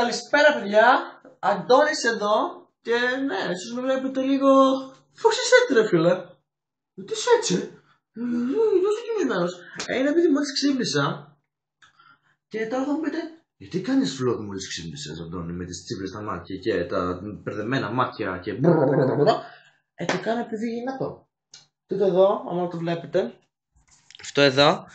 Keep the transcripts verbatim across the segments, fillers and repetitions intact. Καλησπέρα παιδιά, Αντώνης εδώ και ναι, ίσως με βλέπετε λίγο... Πώς είσαι έτσι ρε φίλε? Τι είσαι έτσι? Είναι τόσο κοιμισμένος. Είναι επειδή μόλις ξύπνησα και τώρα θα μου πείτε γιατί κάνεις vlog μόλις ξύπνησες Αντώνη με τις τσίπλες στα μάτια και τα μπερδεμένα μάτια και ε, το κάνω επειδή γυνατό. Τούτο εδώ, άμα το βλέπετε, αυτό εδώ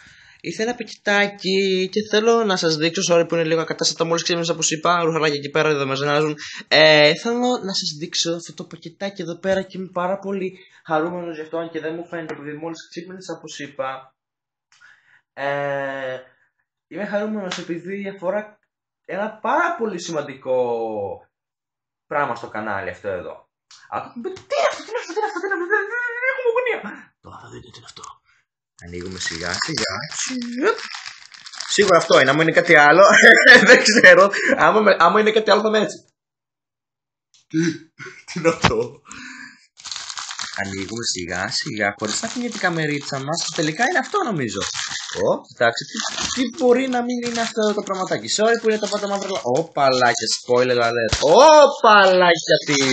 ήθελα ένα πικετάκι και θέλω να σας δείξω, sorry που είναι λίγο ακατάστατα μόλις ξύπνησα όπως είπα, ρουχαλάκια εκεί πέρα εδώ μας ζενάζουν. Ε, θέλω να σας δείξω αυτό το πακετάκι εδώ πέρα και είμαι πάρα πολύ χαρούμενος γι' αυτό, αν και δεν μου φαίνεται επειδή μόλις ξύπνησα όπως είπα. Ε, είμαι χαρούμενος επειδή αφορά ένα πάρα πολύ σημαντικό πράγμα στο κανάλι αυτό εδώ. Άκου, τι είναι αυτό, τι είναι αυτό, τι είναι αυτό, τι είναι αυτό, δεν έχουμε γωνία. Τώρα θα δείτε τι είναι αυτό. Ανοίγουμε σιγά σιγά. Σίγουρα αυτό είναι. Άμα είναι κάτι άλλο, δεν ξέρω. Άμα, με, άμα είναι κάτι άλλο, θα με έτσι. Τι είναι αυτό. Ανοίγουμε σιγά σιγά. Χωρίς να φύγει την καμερίτσα μας. Τελικά είναι αυτό νομίζω. Ω, κοιτάξτε. Τι, τι μπορεί να μην είναι αυτό το πραγματάκι. Sorry που είναι τα πάντα μαύρα. Ωπαλάκια, spoiler alert. Ωπαλάκια τη.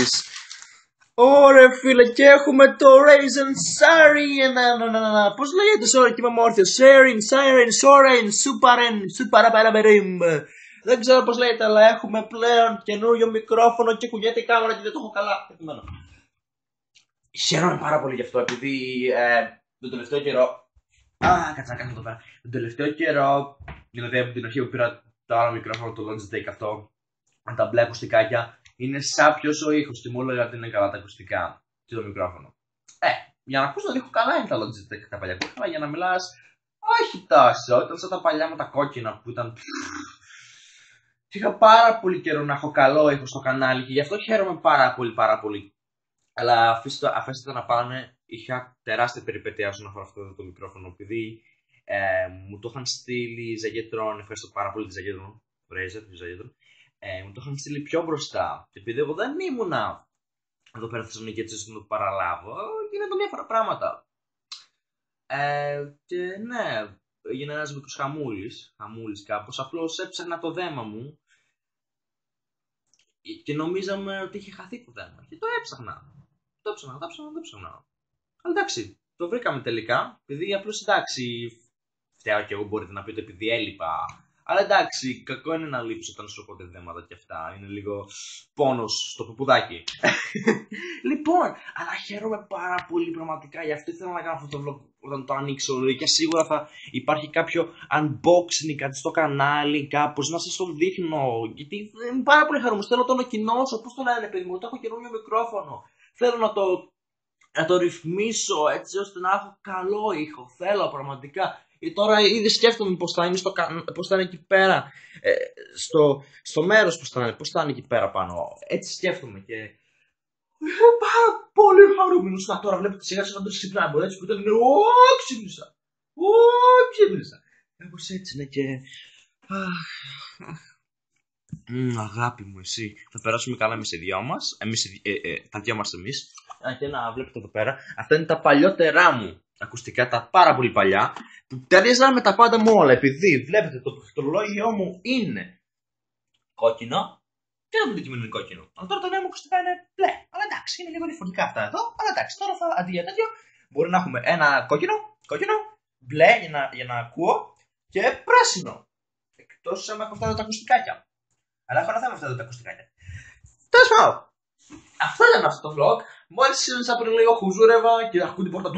Ωρε φίλε, και έχουμε το Razer Siren. Πώς λέγεται, sorry, και είμαι όρθιο. Siren, Siren, Soren, Suparen, Suparaberim. Δεν ξέρω πώς λέγεται, αλλά έχουμε πλέον καινούριο μικρόφωνο και κουνιέται η κάμερα και δεν το έχω καλά. Χαίρομαι πάρα πολύ γι' αυτό, επειδή τον τελευταίο καιρό. Α, κάτσε να κάνω εδώ πέρα. Τον τελευταίο καιρό, δηλαδή από την αρχή που πήρα το άλλο μικρόφωνο, το Logitech αυτό, τα μπλε ακουστικάκια. Είναι σάπιος ο ήχος και μου έλεγα ότι είναι καλά τα ακουστικά και το μικρόφωνο. Ε, για να ακούς τον ήχο καλά είναι τα Logitech τα παλιά που είχα, για να μιλάς όχι τόσο, ήταν σαν τα παλιά μου τα κόκκινα που ήταν. Είχα πάρα πολύ καιρό να έχω καλό ήχο στο κανάλι και γι' αυτό χαίρομαι πάρα πολύ πάρα πολύ. Αλλά αφήστε, αφήστε να πάνε, είχα τεράστια περιπέτεια όσον αφορά αυτό το μικρόφωνο, επειδή ε, μου το είχαν στείλει Zegetron, ευχαριστώ πάρα πολύ τη Zegetron, Razer, τη Zegetron. Ε, μου το είχαν στείλει πιο μπροστά. Και επειδή εγώ δεν ήμουνα εδώ πέρα Θεσσαλονίκη, έτσι ώστε να το παραλάβω, γίνανε διάφορα πράγματα. Ε, και ναι, έγινε ένα μικρό χαμούλη, χαμούλη κάπω. Απλώ έψαχνα το δέμα μου και νομίζαμε ότι είχε χαθεί το δέμα. Και το έψαχνα. Το έψαχνα, το έψαχνα, το έψαχνα. Αλλά εντάξει, το βρήκαμε τελικά. Επειδή απλώ εντάξει, φταίω και εγώ μπορείτε να πείτε επειδή έλειπα. Αλλά εντάξει, κακό είναι να λείψει όταν σου έρχονται δέματα και αυτά. Είναι λίγο πόνος στο ποπουδάκι. Λοιπόν, αλλά χαίρομαι πάρα πολύ πραγματικά. Γι' αυτό ήθελα να κάνω αυτό το vlog όταν το ανοίξω. Και σίγουρα θα υπάρχει κάποιο unboxing, κάτι στο κανάλι, κάπως να σας το δείχνω. Γιατί είμαι πάρα πολύ χαρούμενος. Θέλω να το ανακοινώσω. Πώς το λένε, παιδί μου, το έχω καινούριο μικρόφωνο. Θέλω να το, να το ρυθμίσω έτσι ώστε να έχω καλό ήχο. Θέλω πραγματικά. Τώρα ήδη σκέφτομαι πώς θα είναι, στο, πώς θα είναι εκεί πέρα, ε, στο, στο μέρος πώς θα είναι, πώς θα είναι εκεί πέρα πάνω. Έτσι σκέφτομαι και είμαι πάρα πολύ χαρούμενος. Να τώρα βλέπετε σιγά σιγά να το ξυπνάει, μπορεί έτσι που ήταν, ω, ξύπνησα, ω, ξύπνησα. Όπως έτσι είναι και... Mm, αγάπη μου εσύ, θα περάσουμε καλά εμείς οι δυο μας, εμείς, ε, ε, τα δυο μας εμείς. Και να βλέπετε εδώ πέρα, αυτά είναι τα παλιότερά μου ακουστικά, τα πάρα πολύ παλιά, που ταιριάζαν με τα πάντα μου όλα, επειδή βλέπετε το πληκτρολόγιο μου είναι κόκκινο και το αντικείμενο είναι κόκκινο. Αλλά τώρα το νέο μου ακουστικά είναι μπλε, αλλά εντάξει, είναι λίγο διαφορετικά αυτά εδώ, αλλά εντάξει, τώρα θα αντί για τέτοιο μπορεί να έχουμε ένα κόκκινο, κόκκινο, μπλε για να, για να ακούω και πράσινο. Εκτός αν έχω αυτά τα ακουστικάκια. Αλλά έχω ένα θέμα αυτά τα ακουστικάκια. Τέλος πάντων, αυτό ήταν αυτό το vlog. Μόλις σήμερα πριν λίγο χουζούρευα και ακούω την πόρτα.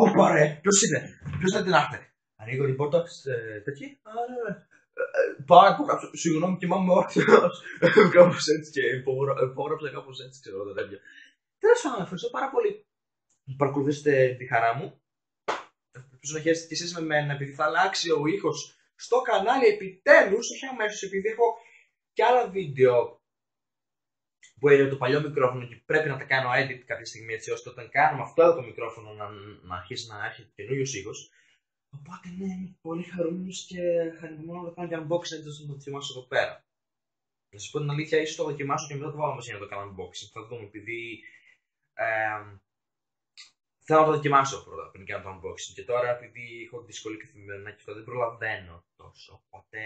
Ωπα ρε, ποιος είναι, ποιος θα την άρθε. Ανοίγω την πόρτα, τέτοιοι. Πάρα πολύ, συγγνώμη, κοιμάμαι όρθιος. Κάπως έτσι και υπόγραψα κάπως έτσι, ξέρω τα τέτοια. Τέλος πάντων, ευχαριστώ πάρα πολύ που παρακολουθήσετε τη χαρά μου. Ελπίζω να χαίρεστε κι εσείς με μένα, επειδή θα αλλάξει ο ήχος στο κανάλι επιτέλους, όχι αμέσως, επειδή έχω και άλλα βίντεο που είναι το παλιό μικρόφωνο και πρέπει να τα κάνω edit κάποια στιγμή έτσι ώστε όταν κάνουμε αυτό το μικρόφωνο να, να αρχίσει να έρχεται καινούριος ήχος. Οπότε ναι, είμαι πολύ χαρούμενος και χαρούμενος να κάνω και unboxing έτσι ώστε να το δοκιμάσω εδώ πέρα. Να σας πω την αλήθεια, ίσως το δοκιμάσω και μετά το βάλω μέσα για να το κάνω unboxing. Θα δούμε, επειδή ε, θέλω να το δοκιμάσω πρώτα πριν κάνω το unboxing. Και τώρα επειδή έχω δυσκολία καθημερινά και αυτό δεν προλαβαίνω τόσο. Οπότε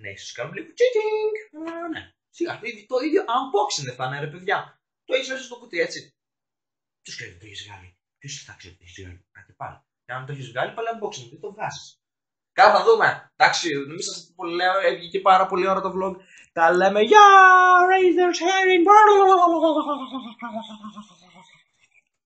Ναι, ίσως κάνουμε λίγο τσίκινγκ. Ναι, ναι. Σιγά, το ίδιο unboxing δεν φάνε, ρε παιδιά. Το έχεις μέσα στο κουτί, έτσι. Ποιος ξέρει ότι το έχεις βγάλει. Ποιος θα ξέρει ότι το έχεις βγάλει. Κάτι πάλι. Και αν το έχεις βγάλει, πάλι unboxing, δεν το βγάζεις. Καλά, θα δούμε. Εντάξει, νομίζω σας το λέω, έβγηκε πάρα πολύ ώρα το vlog. Τα λέμε, γεια, Razer Siren.